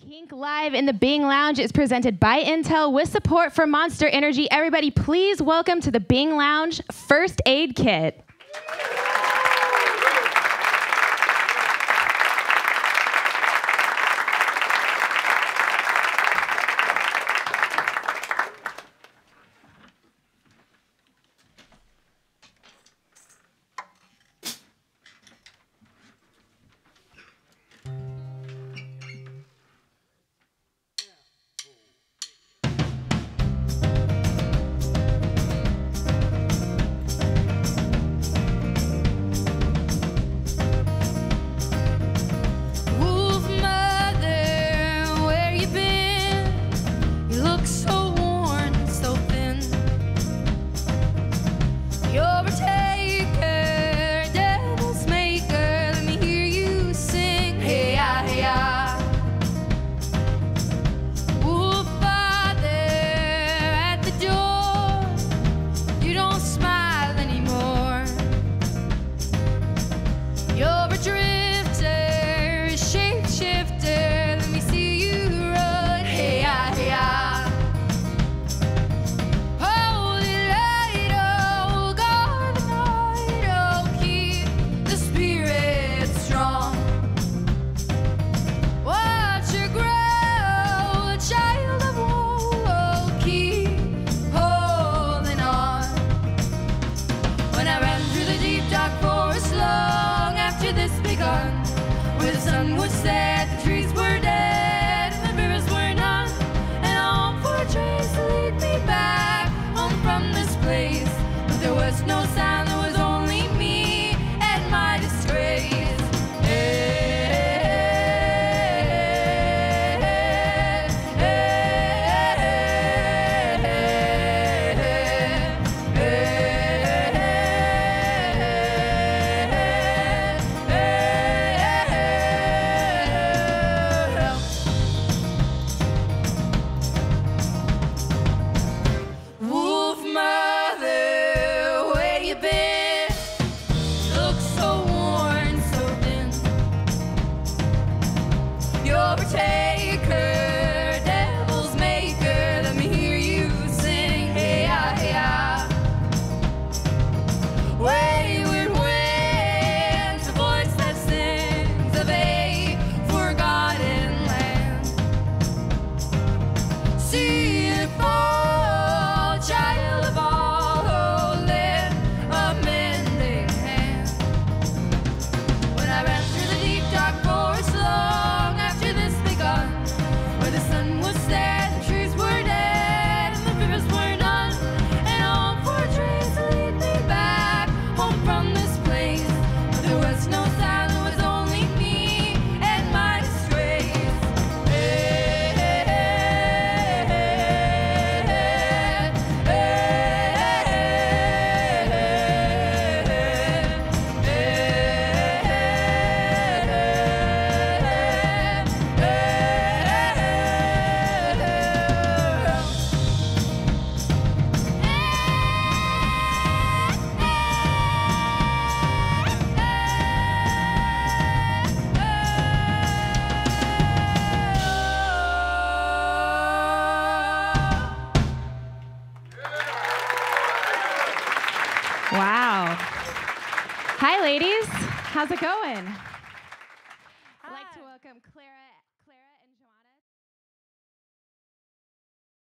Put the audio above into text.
Kink Live in the Bing Lounge is presented by Intel with support from Monster Energy. Everybody, please welcome to the Bing Lounge First Aid Kit. Wow. Hi, ladies. How's it going?